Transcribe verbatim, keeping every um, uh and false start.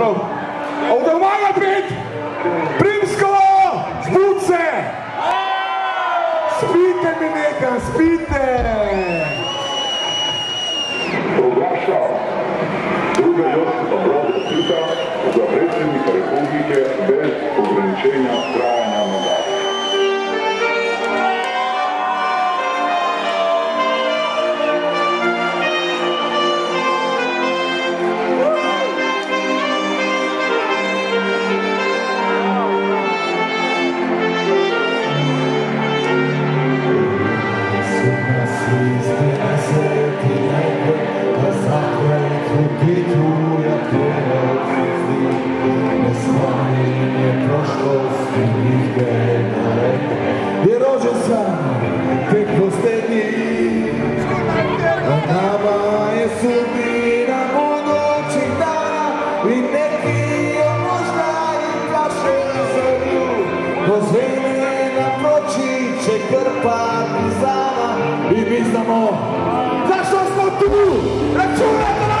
Odmah pred Primskovo, zbudce! Spite mi nekam, spite! Proglaša druga ljudska obrada svita za predsednika republike brez ograničenja trajanja mandata. Je rođen sam, tek posljednji, a nama je sudbina budućih dana i neki je možda i plaše za nju. Pozvene na proći će krpa partizana i mi znamo zašto smo tu, računajte nas!